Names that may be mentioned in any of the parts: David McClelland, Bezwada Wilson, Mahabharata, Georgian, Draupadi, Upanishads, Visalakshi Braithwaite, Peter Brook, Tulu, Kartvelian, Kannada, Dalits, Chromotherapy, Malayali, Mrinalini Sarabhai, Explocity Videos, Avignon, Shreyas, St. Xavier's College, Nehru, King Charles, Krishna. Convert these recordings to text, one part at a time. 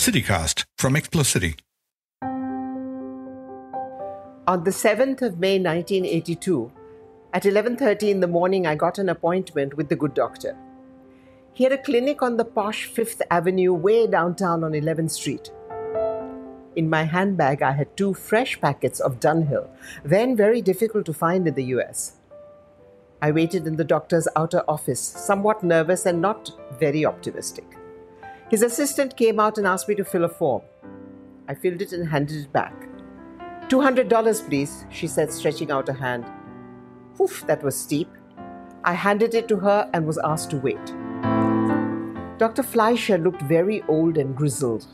CityCast from Explocity. On the 7th of May 1982, at 11:30 in the morning, I got an appointment with the good doctor. He had a clinic on the posh Fifth Avenue, way downtown on 11th Street. In my handbag, I had 2 fresh packets of Dunhill, then very difficult to find in the US. I waited in the doctor's outer office, somewhat nervous and not very optimistic. His assistant came out and asked me to fill a form. I filled it and handed it back. $200, please, she said, stretching out a hand. Oof, that was steep. I handed it to her and was asked to wait. Dr. Fleischer looked very old and grizzled.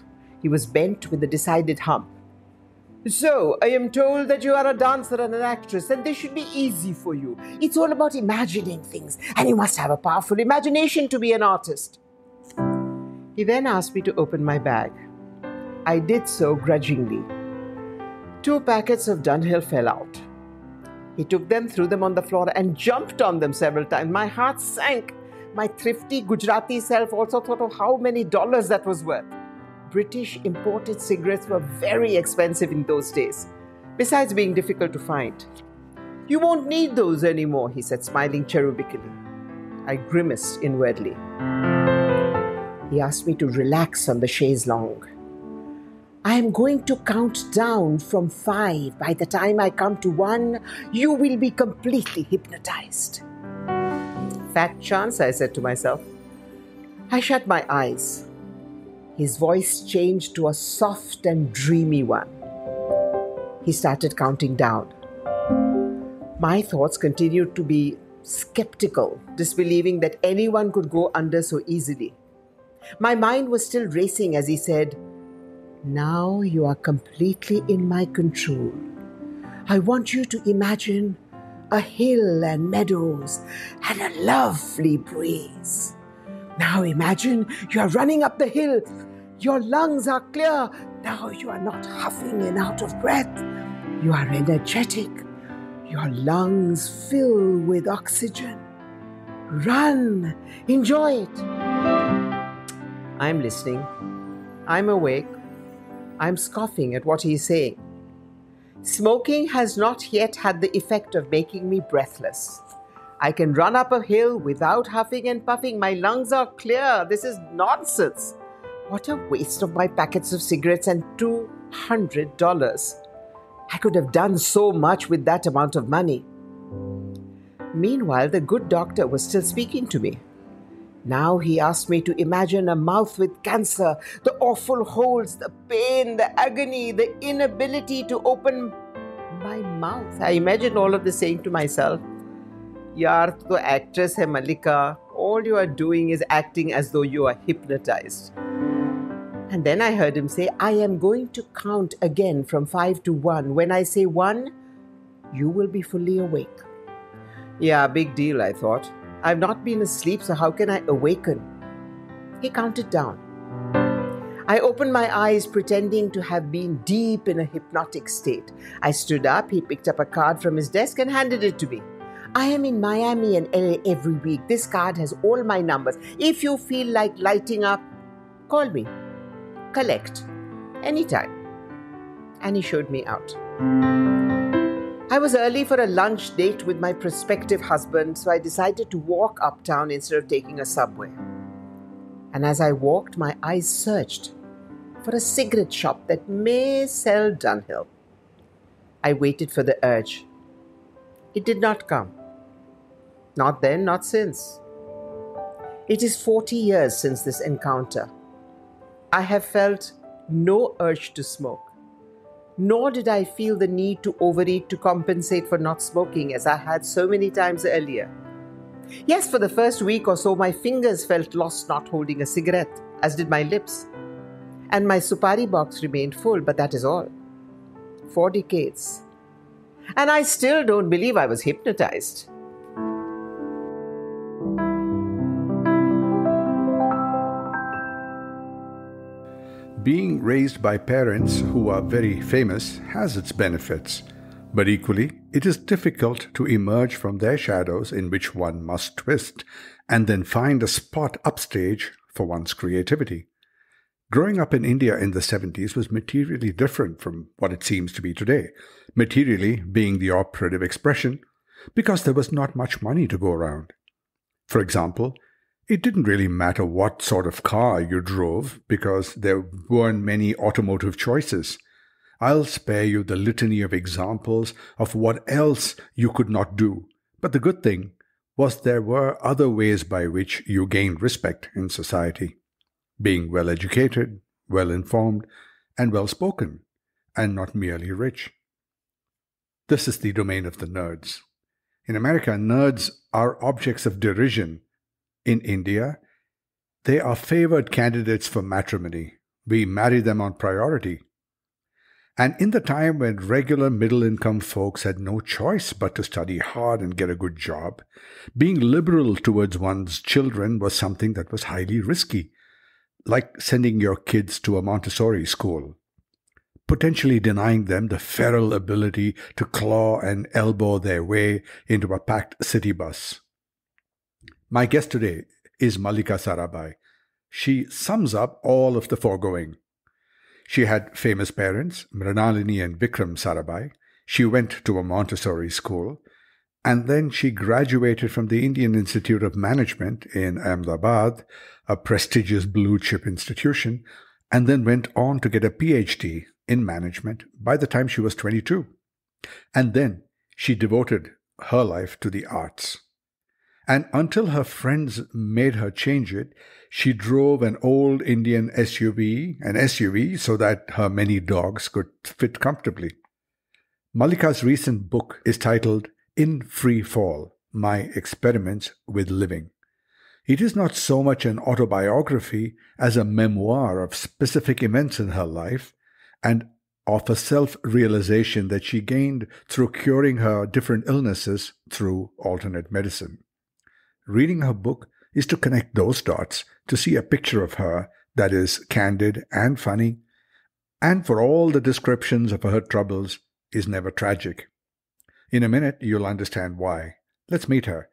He was bent with a decided hump. So, I am told that you are a dancer and an actress, and this should be easy for you. It's all about imagining things, and you must have a powerful imagination to be an artist. He then asked me to open my bag. I did so grudgingly. 2 packets of Dunhill fell out. He took them, threw them on the floor, and jumped on them several times. My heart sank. My thrifty Gujarati self also thought of how many dollars that was worth. British imported cigarettes were very expensive in those days, besides being difficult to find. You won't need those anymore, he said, smiling cherubically. I grimaced inwardly. He asked me to relax on the chaise longue. I am going to count down from 5. By the time I come to 1, you will be completely hypnotized. Fat chance, I said to myself. I shut my eyes. His voice changed to a soft and dreamy one. He started counting down. My thoughts continued to be skeptical, disbelieving that anyone could go under so easily. My mind was still racing as he said, "Now you are completely in my control. I want you to imagine a hill and meadows and a lovely breeze. Now imagine you are running up the hill. Your lungs are clear. Now you are not huffing and out of breath. You are energetic. Your lungs fill with oxygen. Run. Enjoy it." I'm listening. I'm awake. I'm scoffing at what he's saying. Smoking has not yet had the effect of making me breathless. I can run up a hill without huffing and puffing. My lungs are clear. This is nonsense. What a waste of my packets of cigarettes and $200. I could have done so much with that amount of money. Meanwhile, the good doctor was still speaking to me. Now he asked me to imagine a mouth with cancer, the awful holes, the pain, the agony, the inability to open my mouth. I imagined all of this, saying to myself, "Yaar, tu to actress hai Mallika. All you are doing is acting as though you are hypnotized." And then I heard him say, "I am going to count again from 5 to 1. When I say 1, you will be fully awake." Yeah, big deal, I thought. I've not been asleep, so how can I awaken? He counted down. I opened my eyes, pretending to have been deep in a hypnotic state. I stood up. He picked up a card from his desk and handed it to me. "I am in Miami and LA every week. This card has all my numbers. If you feel like lighting up, call me. Collect. Anytime." And he showed me out. I was early for a lunch date with my prospective husband, so I decided to walk uptown instead of taking a subway. And as I walked, my eyes searched for a cigarette shop that may sell Dunhill. I waited for the urge. It did not come. Not then, not since. It is 40 years since this encounter. I have felt no urge to smoke. Nor did I feel the need to overeat to compensate for not smoking, as I had so many times earlier. Yes, for the first week or so, my fingers felt lost not holding a cigarette, as did my lips. And my supari box remained full, but that is all. 4 decades. And I still don't believe I was hypnotized. Being raised by parents who are very famous has its benefits, but equally, it is difficult to emerge from their shadows in which one must twist and then find a spot upstage for one's creativity. Growing up in India in the 70s was materially different from what it seems to be today, materially being the operative expression, because there was not much money to go around. For example, it didn't really matter what sort of car you drove because there weren't many automotive choices. I'll spare you the litany of examples of what else you could not do, but the good thing was there were other ways by which you gained respect in society. Being well-educated, well-informed, and well-spoken, and not merely rich. This is the domain of the nerds. In America, nerds are objects of derision. In India, they are favored candidates for matrimony. We marry them on priority. And in the time when regular middle-income folks had no choice but to study hard and get a good job, being liberal towards one's children was something that was highly risky, like sending your kids to a Montessori school, potentially denying them the feral ability to claw and elbow their way into a packed city bus. My guest today is Mallika Sarabhai. She sums up all of the foregoing. She had famous parents, Mrinalini and Vikram Sarabhai. She went to a Montessori school, and then she graduated from the Indian Institute of Management in Ahmedabad, a prestigious blue-chip institution, and then went on to get a PhD in management by the time she was 22. And then she devoted her life to the arts. And until her friends made her change it, she drove an old Indian SUV, so that her many dogs could fit comfortably. Mallika's recent book is titled In Free Fall, My Experiments with Living. It is not so much an autobiography as a memoir of specific events in her life and of a self-realization that she gained through curing her different illnesses through alternate medicine. Reading her book is to connect those dots to see a picture of her that is candid and funny, and for all the descriptions of her troubles, is never tragic. In a minute, you'll understand why. Let's meet her.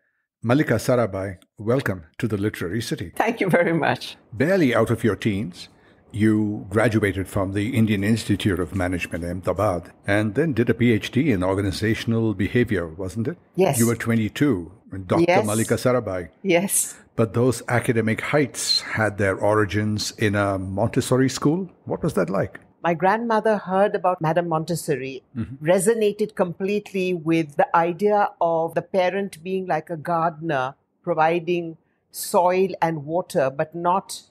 Mallika Sarabhai, welcome to the Literary City. Thank you very much. Barely out of your teens, you graduated from the Indian Institute of Management, Ahmedabad, and then did a PhD in organizational behavior, wasn't it? Yes. You were 22, Dr. Yes. Mallika Sarabhai. Yes. But those academic heights had their origins in a Montessori school. What was that like? My grandmother heard about Madame Montessori, resonated completely with the idea of the parent being like a gardener, providing soil and water, but not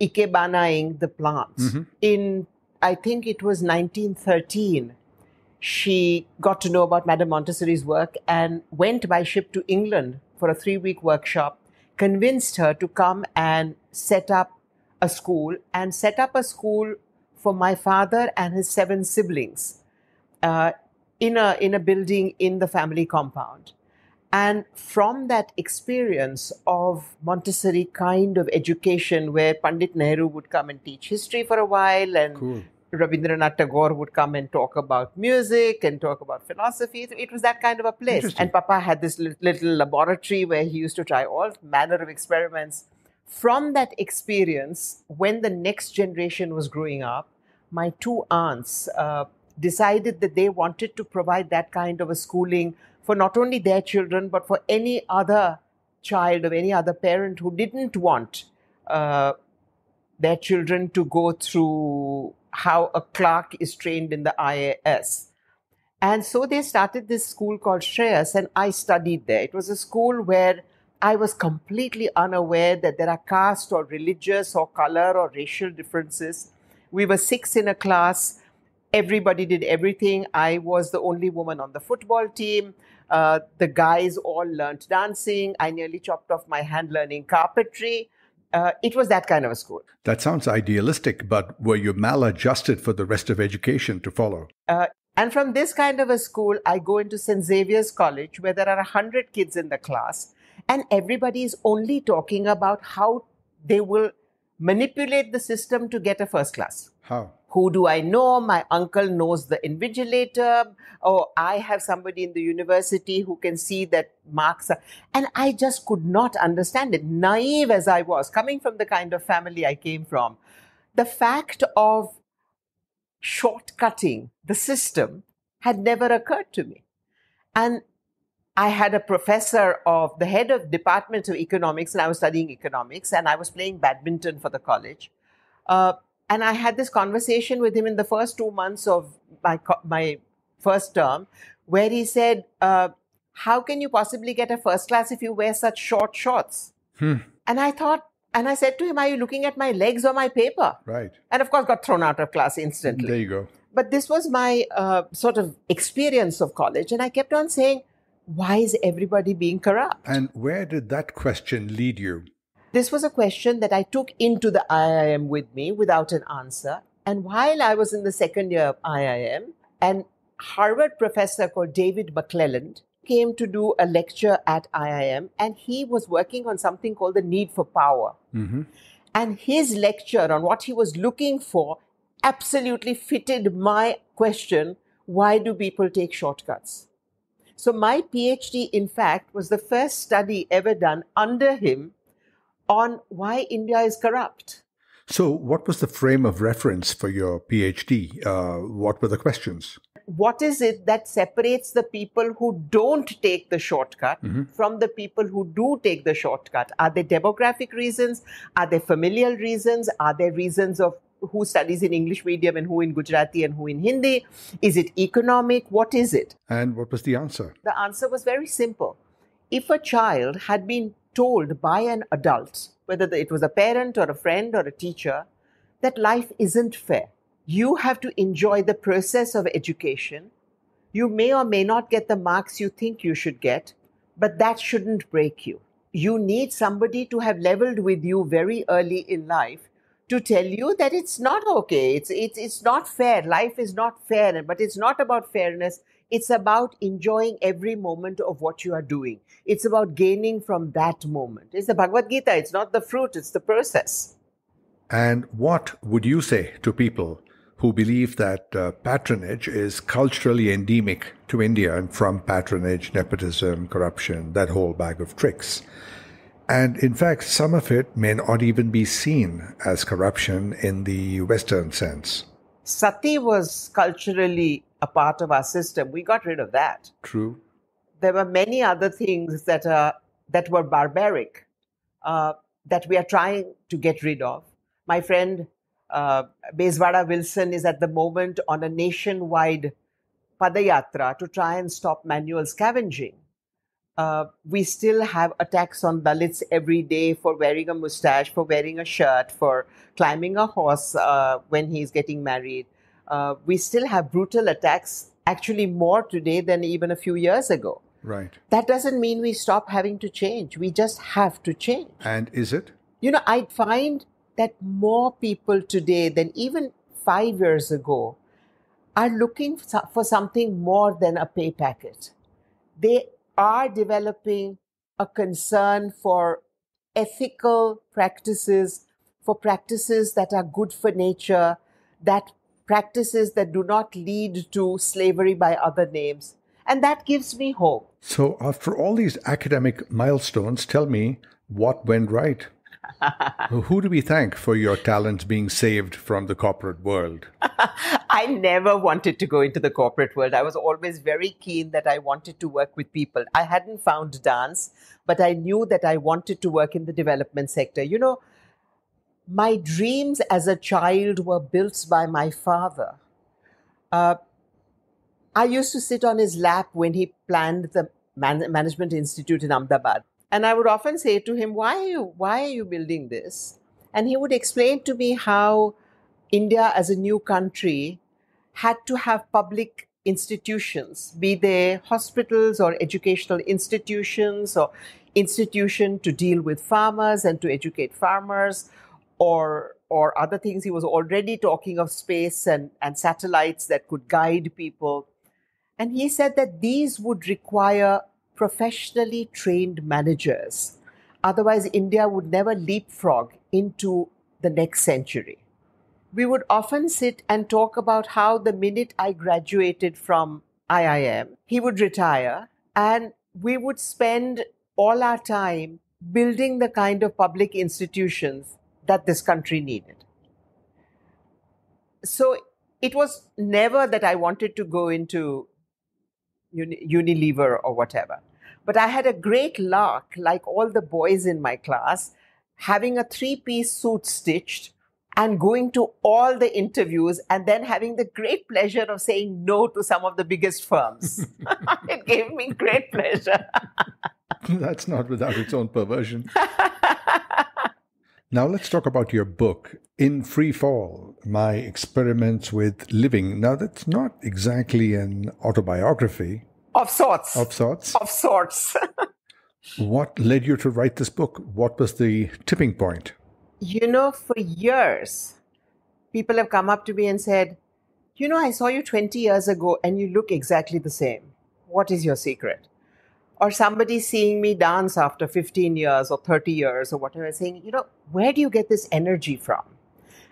ikebanaing the plants. In, I think it was 1913, she got to know about Madame Montessori's work and went by ship to England for a 3-week workshop, convinced her to come and set up a school, for my father and his 7 siblings in a building in the family compound. And from that experience of Montessori kind of education where Pandit Nehru would come and teach history for a while and Rabindranath Tagore would come and talk about music and talk about philosophy. It was that kind of a place. And Papa had this little laboratory where he used to try all manner of experiments. From that experience, when the next generation was growing up, my 2 aunts decided that they wanted to provide that kind of a schooling for not only their children, but for any other child of any other parent who didn't want their children to go through how a clerk is trained in the IAS. And so they started this school called Shreyas, and I studied there. It was a school where I was completely unaware that there are caste or religious or color or racial differences. We were 6 in a class. Everybody did everything. I was the only woman on the football team. The guys all learned dancing. I nearly chopped off my hand learning carpentry. It was that kind of a school. That sounds idealistic, but were you maladjusted for the rest of education to follow? And from this kind of a school, I go into St. Xavier's College, where there are 100 kids in the class. And everybody is only talking about how they will manipulate the system to get a first class. How? Who do I know? My uncle knows the invigilator. Oh, I have somebody in the university who can see that marks are... And I just could not understand it. Naive as I was, coming from the kind of family I came from, the fact of shortcutting the system had never occurred to me. And I had a professor of the head of Department of Economics, and I was studying economics, and I was playing badminton for the college. And I had this conversation with him in the first 2 months of my first term, where he said, how can you possibly get a first class if you wear such short shorts? Hmm. And I thought, and I said to him, are you looking at my legs or my paper? Right. And of course, got thrown out of class instantly. There you go. But this was my sort of experience of college. And I kept on saying, why is everybody being corrupt? And where did that question lead you? This was a question that I took into the IIM with me without an answer. And while I was in the second year of IIM, an Harvard professor called David McClelland came to do a lecture at IIM, and he was working on something called the need for power. Mm-hmm. And his lecture on what he was looking for absolutely fitted my question, why do people take shortcuts? So my PhD, in fact, was the first study ever done under him on why India is corrupt. So what was the frame of reference for your PhD? What were the questions? What is it that separates the people who don't take the shortcut mm-hmm. from the people who do take the shortcut? Are there demographic reasons? Are there familial reasons? Are there reasons of who studies in English medium and who in Gujarati and who in Hindi? Is it economic? What is it? And what was the answer? The answer was very simple. If a child had been told by an adult, whether it was a parent or a friend or a teacher, that life isn't fair. You have to enjoy the process of education. You may or may not get the marks you think you should get, but that shouldn't break you. You need somebody to have leveled with you very early in life to tell you that it's not okay, it's not fair, life is not fair, but it's not about fairness. It's about enjoying every moment of what you are doing. It's about gaining from that moment. It's the Bhagavad Gita. It's not the fruit, it's the process. And what would you say to people who believe that patronage is culturally endemic to India, and from patronage, nepotism, corruption, that whole bag of tricks? And in fact, some of it may not even be seen as corruption in the Western sense. Sati was culturally a part of our system. We got rid of that. True. There were many other things that were barbaric that we are trying to get rid of. My friend Bezwada Wilson is at the moment on a nationwide padayatra to try and stop manual scavenging. We still have attacks on Dalits every day for wearing a mustache, for wearing a shirt, for climbing a horse when he's getting married. We still have brutal attacks, actually more today than even a few years ago. Right. That doesn't mean we stop having to change. We just have to change. And is it? You know, I find that more people today than even 5 years ago are looking for something more than a pay packet. They are developing a concern for ethical practices, for practices that are good for nature, that practices that do not lead to slavery by other names. And that gives me hope. So after all these academic milestones, tell me what went right. Who do we thank for your talents being saved from the corporate world? I never wanted to go into the corporate world. I was always very keen that I wanted to work with people. I hadn't found dance, but I knew that I wanted to work in the development sector. You know, my dreams as a child were built by my father. I used to sit on his lap when he planned the Management Institute in Ahmedabad. And I would often say to him, why are you building this? And he would explain to me how India as a new country had to have public institutions, be they hospitals or educational institutions or institution to deal with farmers and to educate farmers or other things. He was already talking of space and satellites that could guide people. And he said that these would require professionally trained managers. Otherwise, India would never leapfrog into the next century. We would often sit and talk about how the minute I graduated from IIM, he would retire, and we would spend all our time building the kind of public institutions that this country needed. So it was never that I wanted to go into Unilever or whatever. But I had a great lark, like all the boys in my class, having a three-piece suit stitched and going to all the interviews and then having the great pleasure of saying no to some of the biggest firms. It gave me great pleasure. That's not without its own perversion. Now let's talk about your book, In Free Fall, My Experiments with Living. Now that's not exactly an autobiography. Of sorts. Of sorts. Of sorts. What led you to write this book? What was the tipping point? You know, for years, people have come up to me and said, you know, I saw you 20 years ago and you look exactly the same. What is your secret? Or somebody seeing me dance after 15 years or 30 years or whatever, saying, you know, where do you get this energy from?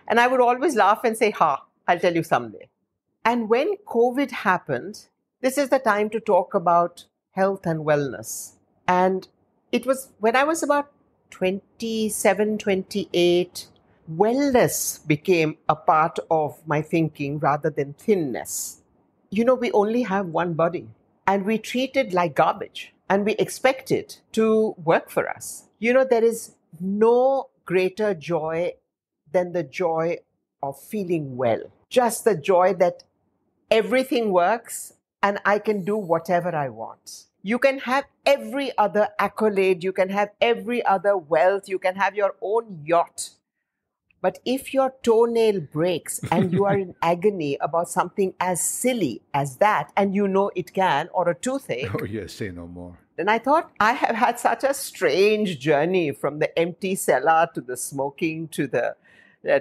And I would always laugh and say, ha, I'll tell you someday. And when COVID happened, this is the time to talk about health and wellness. And it was when I was about 27, 28, wellness became a part of my thinking rather than thinness. You know, we only have one body and we treat it like garbage and we expect it to work for us. You know, there is no greater joy than the joy of feeling well. Just the joy that everything works and I can do whatever I want. You can have every other accolade, you can have every other wealth, you can have your own yacht. But if your toenail breaks and you are in agony about something as silly as that, and you know it can, or a toothache. Oh yes, say no more. Then I thought, I have had such a strange journey from the empty cellar to the smoking, to the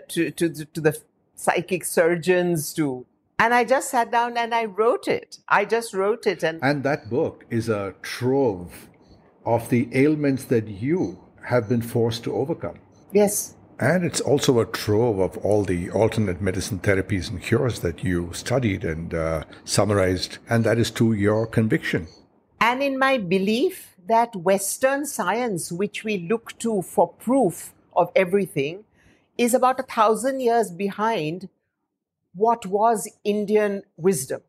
to the psychic surgeons, to... And I just sat down and I wrote it. I just wrote it. And that book is a trove of the ailments that you have been forced to overcome. Yes. And it's also a trove of all the alternate medicine therapies and cures that you studied and summarized. And that is to your conviction. And in my belief that Western science, which we look to for proof of everything, is about 1,000 years behind what was Indian wisdom.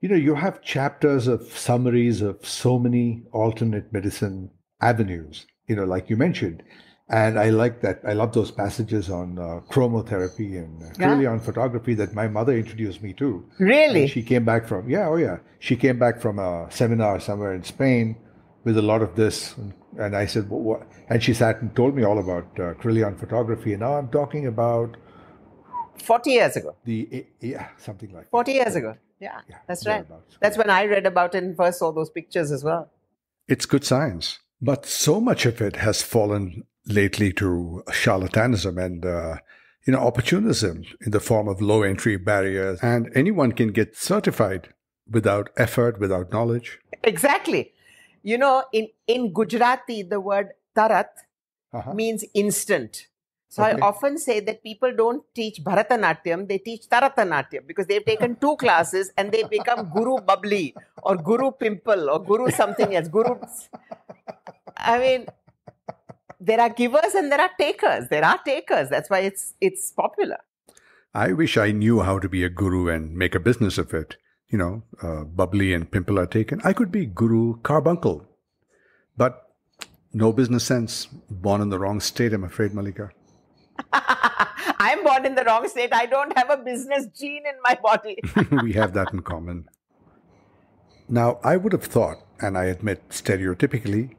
You know, you have chapters of summaries of so many alternate medicine avenues, you know, like you mentioned. And I like that. I love those passages on chromotherapy and really on photography that my mother introduced me to. Really? And she came back from, she came back from a seminar somewhere in Spain with a lot of this. And I said, well, what? And she sat and told me all about Krillon photography. And now I'm talking about 40 years ago. Something like 40 years ago. Yeah, that's right. That's when I read about it and first saw those pictures as well. It's good science. But so much of it has fallen lately to charlatanism and, opportunism in the form of low entry barriers. And anyone can get certified without effort, without knowledge. Exactly. You know, in Gujarati, the word tarat means instant. So I often say that people don't teach Bharatanatyam, they teach Taratanatyam because they've taken two classes and they become Guru Bubbly or Guru Pimple or Guru something else. I mean, there are givers and there are takers. There are takers. That's why it's popular. I wish I knew how to be a guru and make a business of it. You know, bubbly and pimple are taken. I could be Guru Carbuncle, but no business sense. Born in the wrong state, I'm afraid, Mallika. I'm born in the wrong state. I don't have a business gene in my body. We have that in common. Now, I would have thought, and I admit stereotypically,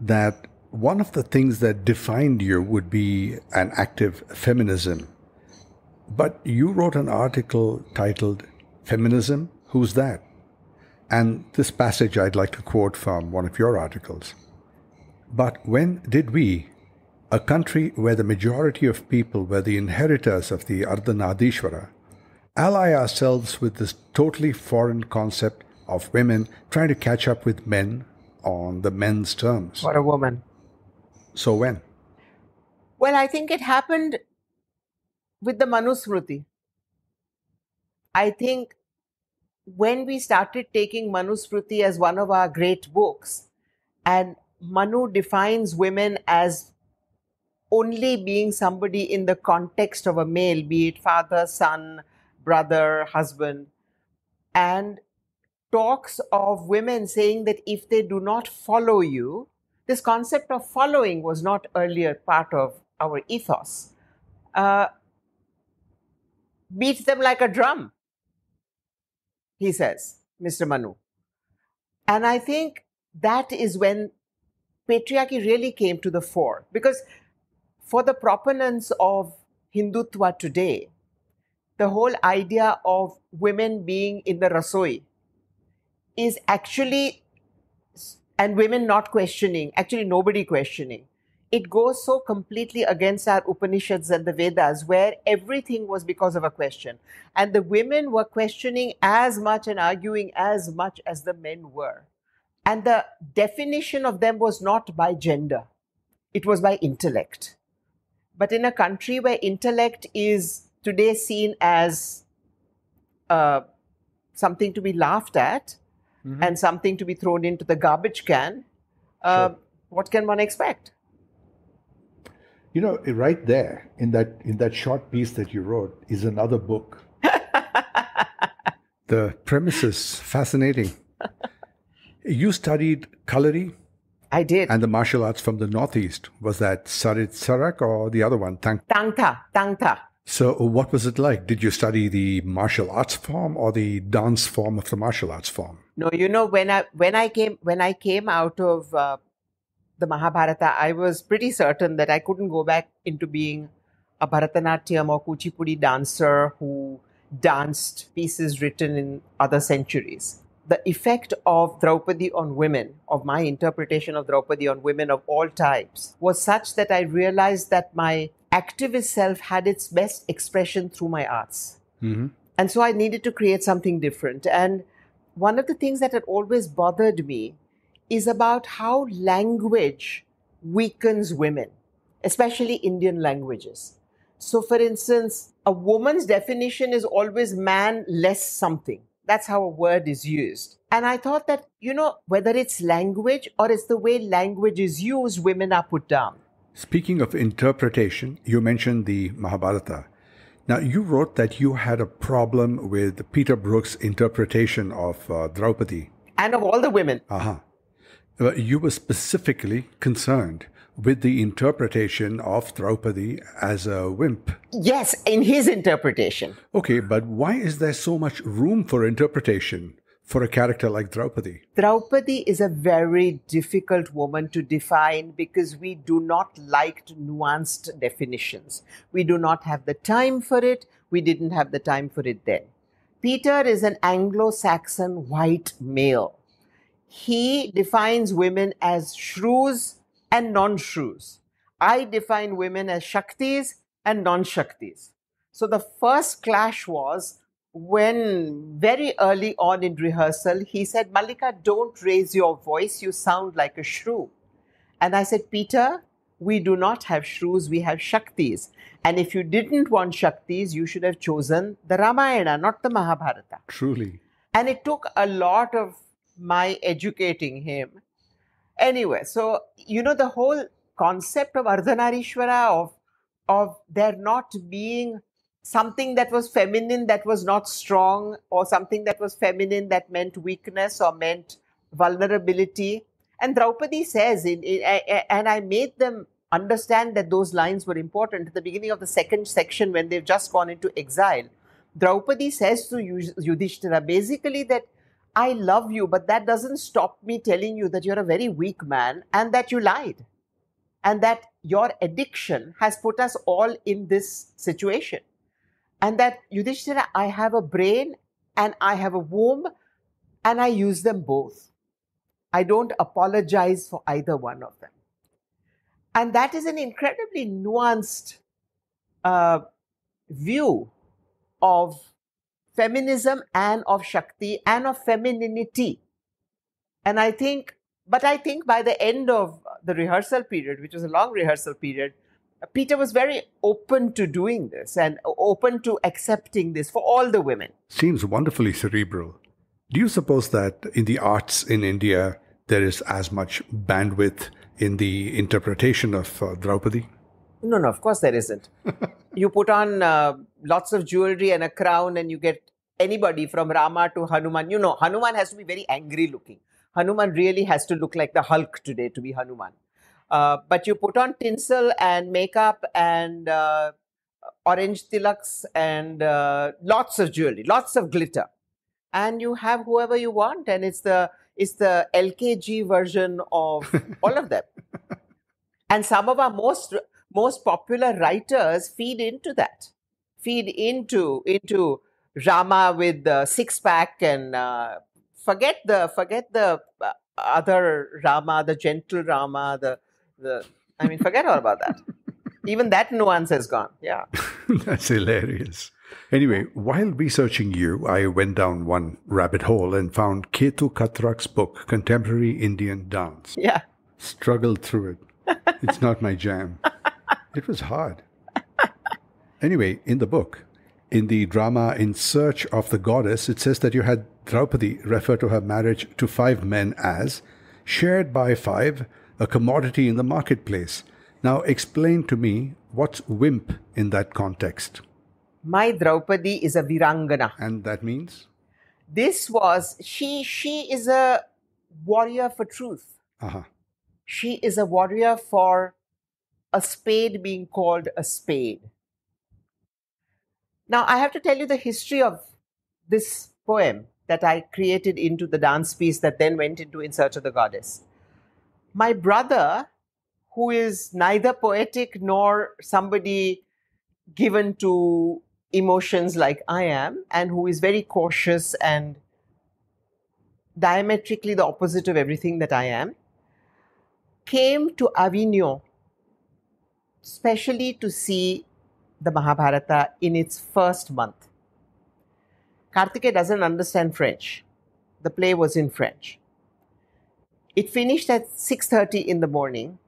that one of the things that defined you would be an active feminism. But you wrote an article titled, Feminism? Who's That? And this passage I'd like to quote from one of your articles. But when did we... a country where the majority of people were the inheritors of the Ardhanadishvara, ally ourselves with this totally foreign concept of women trying to catch up with men on the men's terms? What a woman. So when? Well, I think it happened with the Manusmriti. I think when we started taking Manusmriti as one of our great books, and Manu defines women as only being somebody in the context of a male, be it father, son, brother, husband, and talks of women saying that if they do not follow you, this concept of following was not earlier part of our ethos, beats them like a drum, he says, Mr. Manu. And I think that is when patriarchy really came to the fore, because for the proponents of Hindutva today, the whole idea of women being in the rasoi is actually, and women not questioning, actually nobody questioning. It goes so completely against our Upanishads and the Vedas, where everything was because of a question. And the women were questioning as much and arguing as much as the men were. And the definition of them was not by gender. It was by intellect. But in a country where intellect is today seen as something to be laughed at, mm-hmm. and something to be thrown into the garbage can, sure. What can one expect? You know, right there in that short piece that you wrote is another book. The premise is fascinating. You studied Kalari. I did. And the martial arts from the Northeast. Was that Sarit Sarak or the other one? Tangtha. So what was it like? Did you study the martial arts form or the dance form of the martial arts form? No, you know, when I came out of the Mahabharata, I was pretty certain that I couldn't go back into being a Bharatanatyam or Kuchipudi dancer who danced pieces written in other centuries. The effect of Draupadi on women, of my interpretation of Draupadi on women of all types, was such that I realized that my activist self had its best expression through my arts. Mm-hmm. And so I needed to create something different. And one of the things that had always bothered me is about how language weakens women, especially Indian languages. So, for instance, a woman's definition is always man less something. That's how a word is used. And I thought that, you know, whether it's language or it's the way language is used, women are put down. Speaking of interpretation, you mentioned the Mahabharata. Now, you wrote that you had a problem with Peter Brook's interpretation of Draupadi. And of all the women. Uh-huh. You were specifically concerned with the interpretation of Draupadi as a wimp. Yes, in his interpretation. Okay, but why is there so much room for interpretation for a character like Draupadi? Draupadi is a very difficult woman to define because we do not like nuanced definitions. We do not have the time for it. We didn't have the time for it then. Peter is an Anglo-Saxon white male. He defines women as shrews and non-shrews. I define women as Shaktis and non-Shaktis. So the first clash was when very early on in rehearsal, he said, "Mallika, don't raise your voice. You sound like a shrew." And I said, "Peter, we do not have shrews. We have Shaktis. And if you didn't want Shaktis, you should have chosen the Ramayana, not the Mahabharata." Truly. And it took a lot of my educating him. Anyway, so, you know, the whole concept of Ardhanarishwara, of there not being something that was feminine that was not strong, or something that was feminine that meant weakness or meant vulnerability. And Draupadi says, and I made them understand that those lines were important at the beginning of the second section when they've just gone into exile. Draupadi says to Yudhishthira basically that, "I love you, but that doesn't stop me telling you that you're a very weak man and that you lied and that your addiction has put us all in this situation. And that, Yudhishthira, I have a brain and I have a womb and I use them both. I don't apologize for either one of them." And that is an incredibly nuanced view of feminism and of Shakti and of femininity. And I think, but I think by the end of the rehearsal period, which was a long rehearsal period, Peter was very open to doing this and open to accepting this for all the women. Seems wonderfully cerebral. Do you suppose that in the arts in India, there is as much bandwidth in the interpretation of Draupadi? No, of course there isn't. You put on lots of jewelry and a crown and you get anybody from Rama to Hanuman. You know, Hanuman has to be very angry looking. Hanuman really has to look like the Hulk today to be Hanuman. But you put on tinsel and makeup and orange tilaks and lots of jewelry, lots of glitter. And you have whoever you want, and it's the LKG version of all of them. And some of our most popular writers feed into Rama with the six-pack and forget the other Rama, the gentle Rama, forget all about that. Even that nuance has gone. Yeah. That's hilarious. Anyway, while researching you, I went down one rabbit hole and found Ketu Katrak's book, Contemporary Indian Dance. Yeah. Struggled through it. It's not my jam. It was hard. Anyway, in the book, in the drama In Search of the Goddess, it says that you had Draupadi refer to her marriage to five men as shared by five, a commodity in the marketplace. Now explain to me what's wimp in that context. My Draupadi is a virangana. And that means? This was, she is a warrior for truth. Uh-huh. She is a warrior for a spade being called a spade. Now, I have to tell you the history of this poem that I created into the dance piece that then went into In Search of the Goddess. My brother, who is neither poetic nor somebody given to emotions like I am, and who is very cautious and diametrically the opposite of everything that I am, came to Avignon, especially to see the Mahabharata in its first month. Kartike doesn't understand French. The play was in French. It finished at 6:30 in the morning,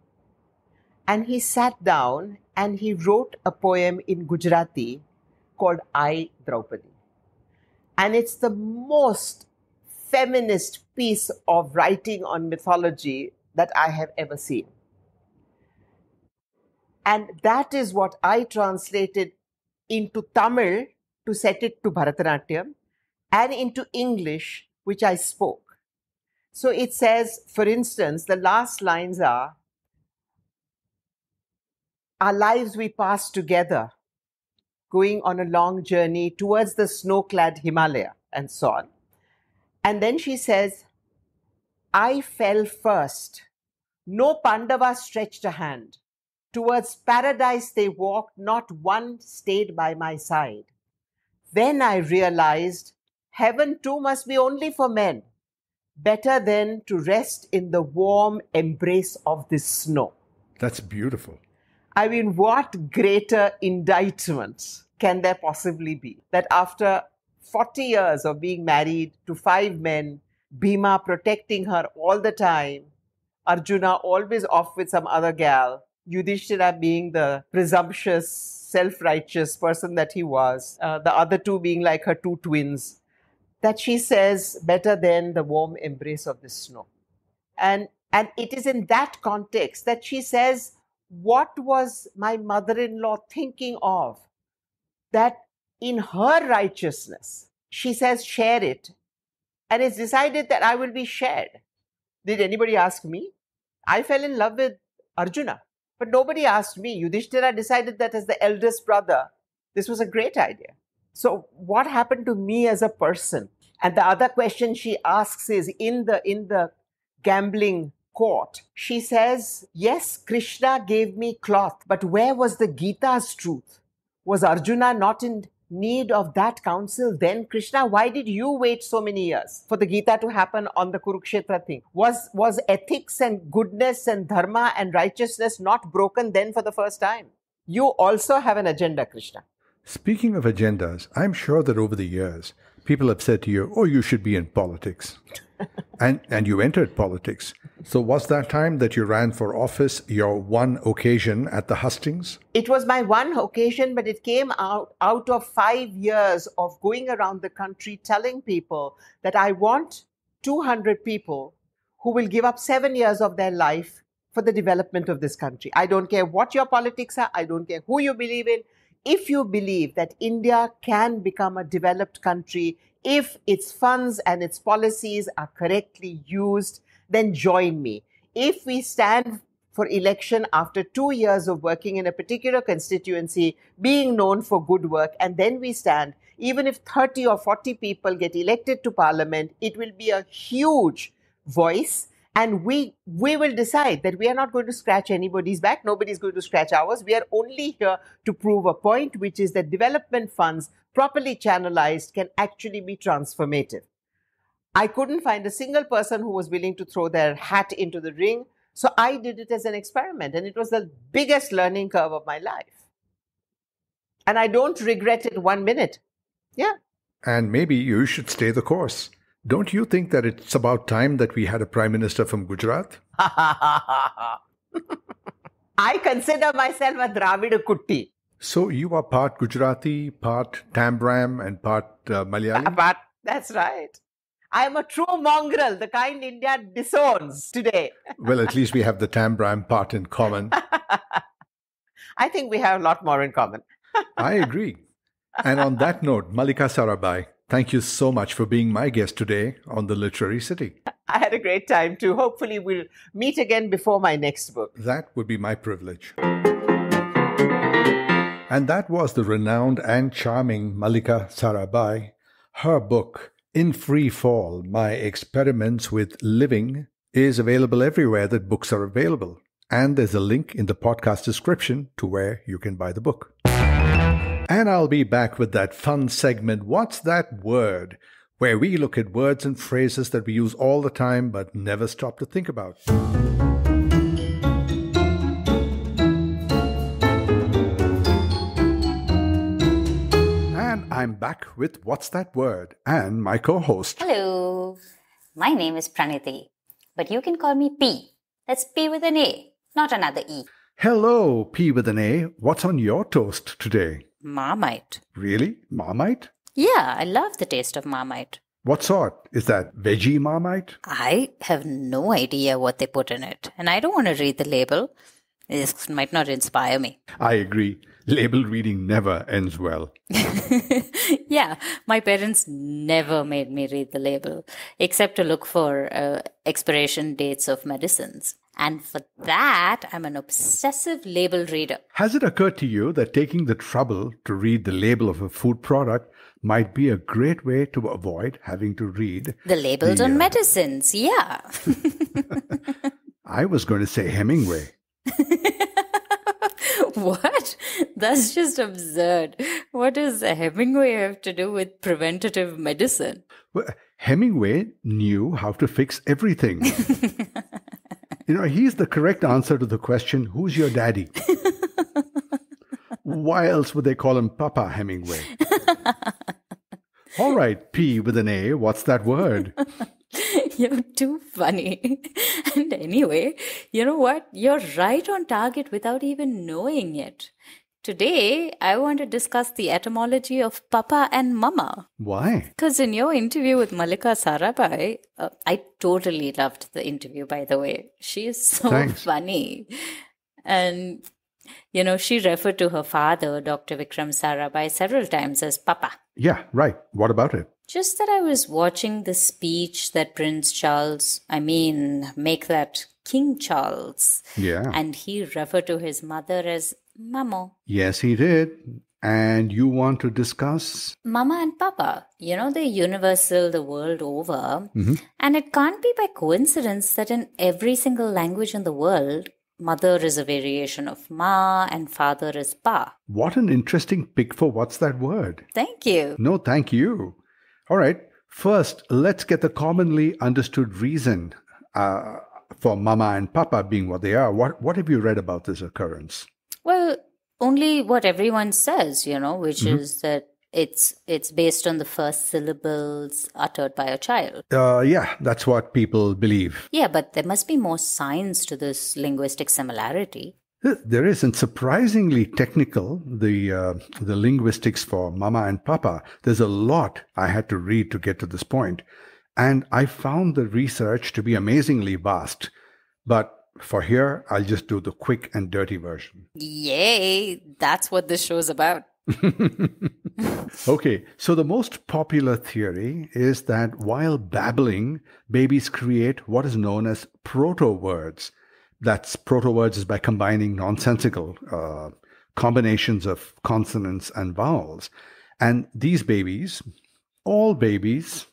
and he sat down and he wrote a poem in Gujarati called I, Draupadi. And it's the most feminist piece of writing on mythology that I have ever seen. And that is what I translated into Tamil to set it to Bharatanatyam and into English, which I spoke. So it says, for instance, the last lines are, our lives we pass together, going on a long journey towards the snow-clad Himalaya, and so on. And then she says, I fell first. No Pandava stretched a hand. Towards paradise they walked, not one stayed by my side. Then I realized heaven too must be only for men. Better than to rest in the warm embrace of this snow. That's beautiful. I mean, what greater indictment can there possibly be? That after 40 years of being married to five men, Bhima protecting her all the time, Arjuna always off with some other gal, Yudhishthira being the presumptuous, self-righteous person that he was, the other two being like her two twins, that she says, better than the warm embrace of the snow. And it is in that context that she says, what was my mother-in-law thinking of? That in her righteousness, she says, share it. And it's decided that I will be shared. Did anybody ask me? I fell in love with Arjuna, but nobody asked me. Yudhishthira decided that as the eldest brother, this was a great idea. So what happened to me as a person? And the other question she asks is, in the gambling court, she says, yes, Krishna gave me cloth, but where was the Gita's truth? Was Arjuna not in need of that counsel then? Krishna, why did you wait so many years for the Gita to happen on the Kurukshetra thing? Was ethics and goodness and dharma and righteousness not broken then for the first time? You also have an agenda, Krishna. Speaking of agendas, I'm sure that over the years, people have said to you, oh, you should be in politics. And you entered politics. So was that time that you ran for office your one occasion at the hustings? It was my one occasion, but it came out of 5 years of going around the country telling people that I want 200 people who will give up 7 years of their life for the development of this country. I don't care what your politics are. I don't care who you believe in. If you believe that India can become a developed country, if its funds and its policies are correctly used, then join me. If we stand for election after 2 years of working in a particular constituency, being known for good work, and then we stand, even if 30 or 40 people get elected to parliament, it will be a huge voice. And we will decide that we are not going to scratch anybody's back. Nobody's going to scratch ours. We are only here to prove a point, which is that development funds, properly channelized, can actually be transformative. I couldn't find a single person who was willing to throw their hat into the ring. So I did it as an experiment, and it was the biggest learning curve of my life. And I don't regret it 1 minute. Yeah. And maybe you should stay the course. Don't you think that it's about time that we had a prime minister from Gujarat? I consider myself a Dravida Kutti. So you are part Gujarati, part Tambram, and part Malayali? That's right. I am a true mongrel, the kind India disowns today. Well, at least we have the Tambram part in common. I think we have a lot more in common. I agree. And on that note, Mallika Sarabhai, thank you so much for being my guest today on The Literary City. I had a great time too. Hopefully we'll meet again before my next book. That would be my privilege. And that was the renowned and charming Mallika Sarabhai. Her book, In Free Fall, My Experiments with Living, is available everywhere that books are available. And there's a link in the podcast description to where you can buy the book. And I'll be back with that fun segment, What's That Word?, where we look at words and phrases that we use all the time but never stop to think about. And I'm back with What's That Word? And my co-host. Hello. My name is Pranathi, but you can call me P. That's P with an A, not another E. Hello, P with an A. What's on your toast today? Marmite. Really? Marmite? Yeah, I love the taste of Marmite. What sort? Is that veggie Marmite? I have no idea what they put in it, and I don't want to read the label. This might not inspire me. I agree. Label reading never ends well. Yeah, my parents never made me read the label, except to look for expiration dates of medicines. And for that, I'm an obsessive label reader. Has it occurred to you that taking the trouble to read the label of a food product might be a great way to avoid having to read the labels on medicines? Yeah. I was going to say Hemingway. What? That's just absurd. What does Hemingway have to do with preventative medicine? Well, Hemingway knew how to fix everything. You know, he's the correct answer to the question, who's your daddy? Why else would they call him Papa Hemingway? All right, P with an A, what's that word? You're too funny. And anyway, you know what? You're right on target without even knowing it. Today, I want to discuss the etymology of Papa and Mama. Why? Because in your interview with Mallika Sarabhai, I totally loved the interview, by the way. She is so funny. And, you know, she referred to her father, Dr. Vikram Sarabhai, several times as Papa. Yeah, right. What about it? Just that I was watching the speech that Prince Charles, King Charles. Yeah. And he referred to his mother as Mamo. Yes, he did. And you want to discuss? Mama and Papa. You know, they're universal the world over. Mm-hmm. And it can't be by coincidence that in every single language in the world, mother is a variation of Ma and father is Pa. What an interesting pick for What's That Word? Thank you. No, thank you. All right. First, let's get the commonly understood reason for Mama and Papa being what they are. What have you read about this occurrence? Well, only what everyone says, you know, which is that it's based on the first syllables uttered by a child. Yeah, that's what people believe. Yeah, but there must be more science to this linguistic similarity. There is, and surprisingly technical, the linguistics for Mama and Papa. There's a lot I had to read to get to this point. And I found the research to be amazingly vast. But For here, I'll just do the quick and dirty version. Yay! That's what this show is about. Okay, so the most popular theory is that while babbling, babies create what is known as proto-words. That's proto-words is by combining nonsensical combinations of consonants and vowels. And these babies, all babies,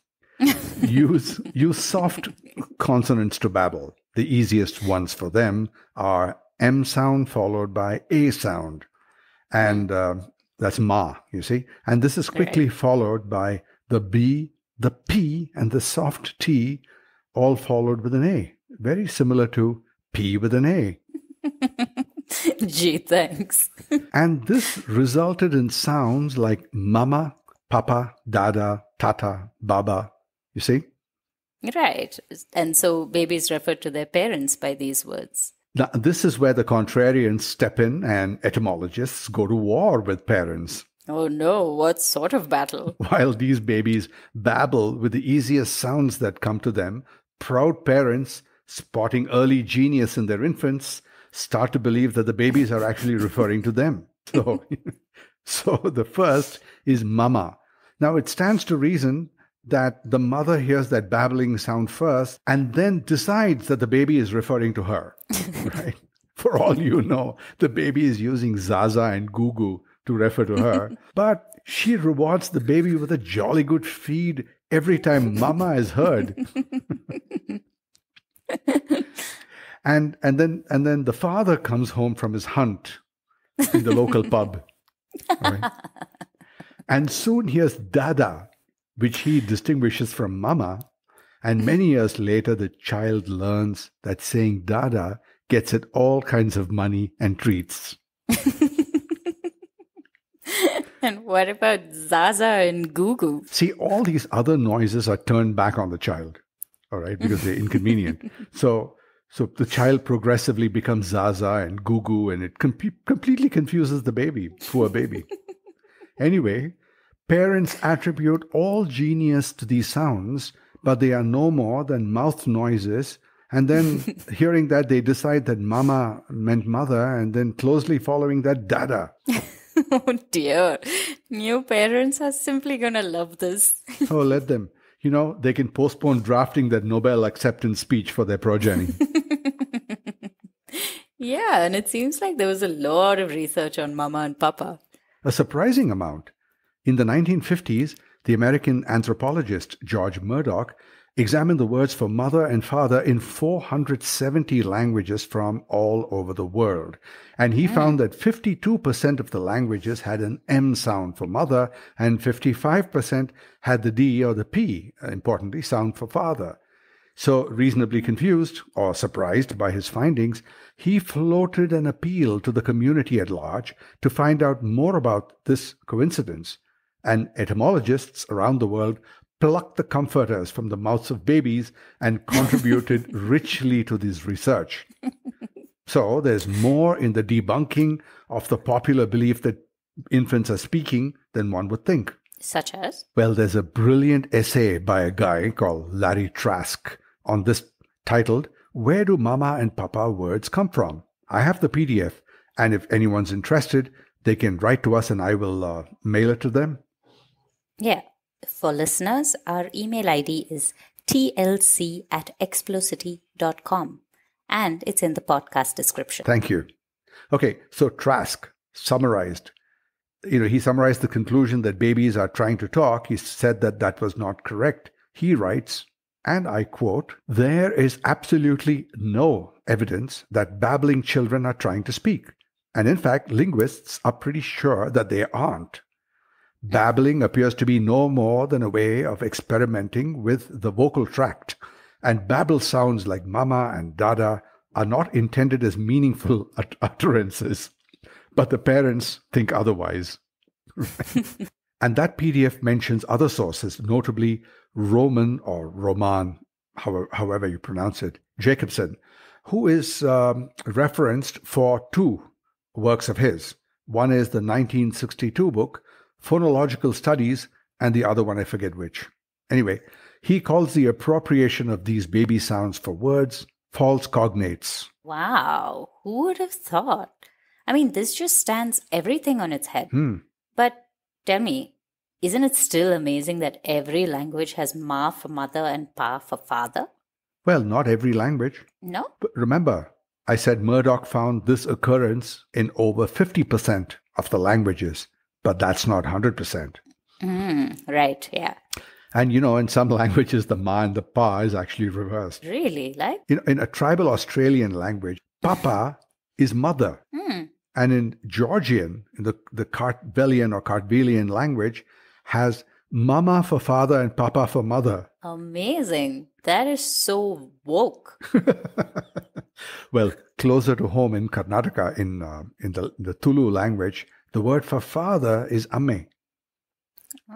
use soft consonants to babble. The easiest ones for them are M sound followed by A sound. And that's ma, you see. And this is quickly followed by the B, the P, and the soft T, all followed with an A. Very similar to P with an A. Gee, thanks. And this resulted in sounds like mama, papa, dada, tata, baba, you see? Right. And so babies refer to their parents by these words. Now, this is where the contrarians step in and etymologists go to war with parents. Oh no, what sort of battle? While these babies babble with the easiest sounds that come to them, proud parents, spotting early genius in their infants, start to believe that the babies are actually referring to them. So the first is mama. Now, it stands to reason that the mother hears that babbling sound first and then decides that the baby is referring to her, right? For all you know, the baby is using Zaza and Gugu to refer to her, but she rewards the baby with a jolly good feed every time mama is heard. and then the father comes home from his hunt in the local pub, right? And soon hears dada, which he distinguishes from mama, and many years later the child learns that saying dada gets it all kinds of money and treats. And what about Zaza and Gugu? See, all these other noises are turned back on the child, all right, because they're inconvenient. So the child progressively becomes Zaza and Gugu, and it completely confuses the baby, poor baby. Anyway, parents attribute all genius to these sounds, but they are no more than mouth noises. And then hearing that, they decide that mama meant mother, and then closely following that, dada. Oh dear. New parents are simply going to love this. Oh, let them. You know, they can postpone drafting that Nobel acceptance speech for their progeny. Yeah, and it seems like there was a lot of research on mama and papa. A surprising amount. In the 1950s, the American anthropologist George Murdoch examined the words for mother and father in 470 languages from all over the world. And he found that 52% of the languages had an M sound for mother and 55% had the D or the P, importantly, sound for father. So reasonably confused or surprised by his findings, he floated an appeal to the community at large to find out more about this coincidence. And etymologists around the world plucked the comforters from the mouths of babies and contributed richly to this research. So there's more in the debunking of the popular belief that infants are speaking than one would think. Such as? Well, there's a brilliant essay by a guy called Larry Trask on this titled, "Where Do Mama and Papa Words Come From?" I have the PDF, and if anyone's interested, they can write to us and I will mail it to them. Yeah. For listeners, our email ID is tlc@explocity.com, and it's in the podcast description. Thank you. Okay, so Trask summarized. You know, he summarized the conclusion that babies are trying to talk. He said that that was not correct. He writes, and I quote, "There is absolutely no evidence that babbling children are trying to speak. And in fact, linguists are pretty sure that they aren't. Babbling appears to be no more than a way of experimenting with the vocal tract, and babble sounds like mama and dada are not intended as meaningful utterances, but the parents think otherwise." And that PDF mentions other sources, notably Roman or Roman, however you pronounce it, Jacobson, who is referenced for two works of his. One is the 1962 book, Phonological Studies, and the other one I forget which. Anyway, he calls the appropriation of these baby sounds for words false cognates, Wow, who would have thought? I mean, this just stands everything on its head. But tell me, isn't it still amazing that every language has ma for mother and pa for father? Well, not every language. No? But remember, I said Murdoch found this occurrence in over 50% of the languages, but that's not 100%. Right, yeah. And, you know, in some languages, the ma and the pa is actually reversed. Really? Like? In a tribal Australian language, papa is mother. And in Georgian, the Kartvelian or Kartvelian language, has mama for father and papa for mother. Amazing. That is so woke. Well, closer to home in Karnataka, in the Tulu language, the word for father is amme.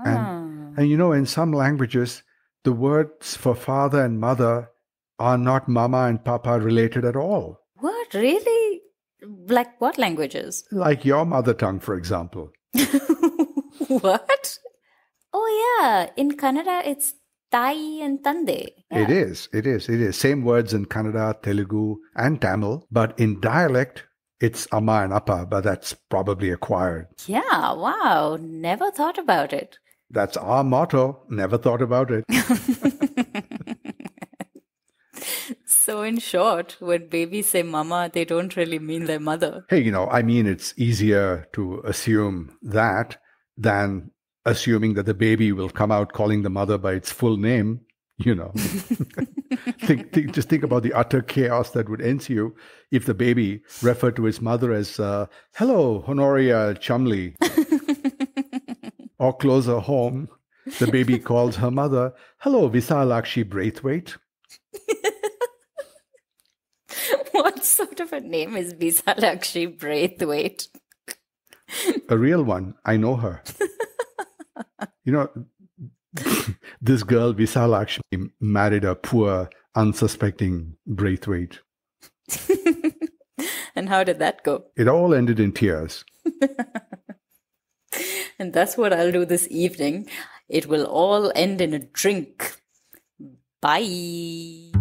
And you know, in some languages, the words for father and mother are not mama and papa related at all. What? Really? Like what languages? Like your mother tongue, for example. What? Oh, yeah. In Kannada, it's tai and tande. Yeah. It is. Same words in Kannada, Telugu, and Tamil. But in dialect, it's amma and appa, but that's probably acquired. Yeah, wow. Never thought about it. That's our motto. Never thought about it. So in short, when babies say mama, they don't really mean their mother. Hey, you know, I mean, it's easier to assume that than assuming that the baby will come out calling the mother by its full name, you know. Just think about the utter chaos that would ensue if the baby referred to his mother as, hello, Honoria Chumley. Or closer home, the baby calls her mother, hello, Visalakshi Braithwaite. What sort of a name is Visalakshi Braithwaite? A real one. I know her. You know, this girl, Visalakshi, married a poor, unsuspecting Braithwaite. And how did that go? It all ended in tears. And that's what I'll do this evening. It will all end in a drink. Bye.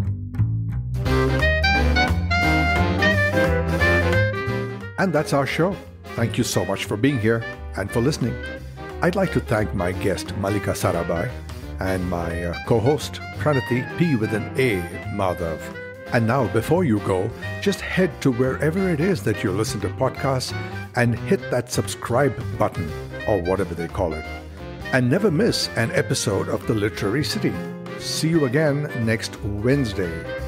And that's our show. Thank you so much for being here and for listening. I'd like to thank my guest, Mallika Sarabhai, and my co-host, Pranathi P with an A, Madhav. And now, before you go, just head to wherever it is that you listen to podcasts and hit that subscribe button, or whatever they call it. And never miss an episode of The Literary City. See you again next Wednesday.